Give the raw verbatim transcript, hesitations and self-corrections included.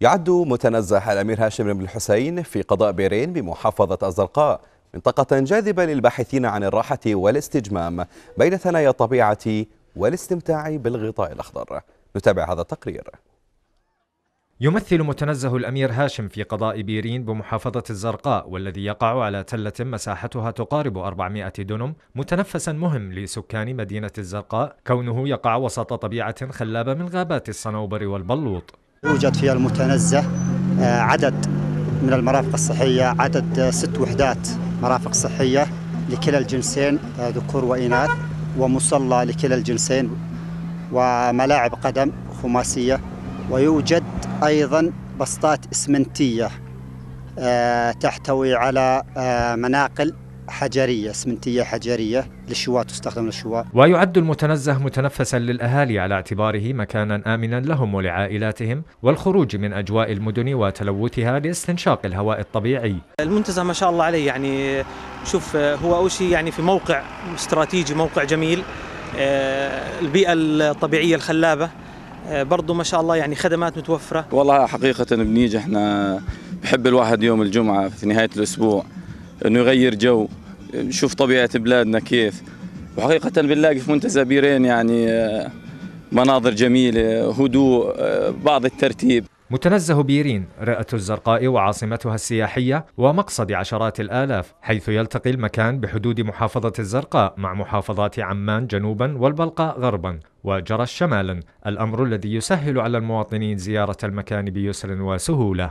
يعد متنزه الأمير هاشم بن الحسين في قضاء بيرين بمحافظة الزرقاء منطقة جاذبة للباحثين عن الراحة والاستجمام بين ثنايا الطبيعة والاستمتاع بالغطاء الأخضر. نتابع هذا التقرير. يمثل متنزه الأمير هاشم في قضاء بيرين بمحافظة الزرقاء، والذي يقع على تلة مساحتها تقارب أربعمائة دونم، متنفسا مهم لسكان مدينة الزرقاء، كونه يقع وسط طبيعة خلابة من غابات الصنوبر والبلوط. يوجد في المتنزه عدد من المرافق الصحية، عدد ست وحدات مرافق صحية لكلا الجنسين ذكور وإناث، ومصلى لكلا الجنسين، وملاعب قدم خماسية، ويوجد أيضا بسطات إسمنتية تحتوي على مناقل حجرية إسمنتية حجرية للشواء، تستخدم للشواء. ويعد المتنزه متنفسا للأهالي على اعتباره مكانا آمنا لهم ولعائلاتهم، والخروج من أجواء المدن وتلوثها لاستنشاق الهواء الطبيعي. المنتزه ما شاء الله عليه، يعني شوف هو أول شيء يعني في موقع استراتيجي، موقع جميل، البيئة الطبيعية الخلابة برضو ما شاء الله، يعني خدمات متوفرة. والله حقيقة بنيجي احنا بحب الواحد يوم الجمعة في نهاية الأسبوع انه يغير جو، نشوف طبيعة بلادنا كيف، وحقيقة بنلاقي في منتزه بيرين يعني مناظر جميلة، هدوء، بعض الترتيب. متنزه بيرين رئة الزرقاء وعاصمتها السياحية ومقصد عشرات الآلاف، حيث يلتقي المكان بحدود محافظة الزرقاء مع محافظات عمان جنوبا والبلقاء غربا وجرش شمالا، الأمر الذي يسهل على المواطنين زيارة المكان بيسر وسهولة.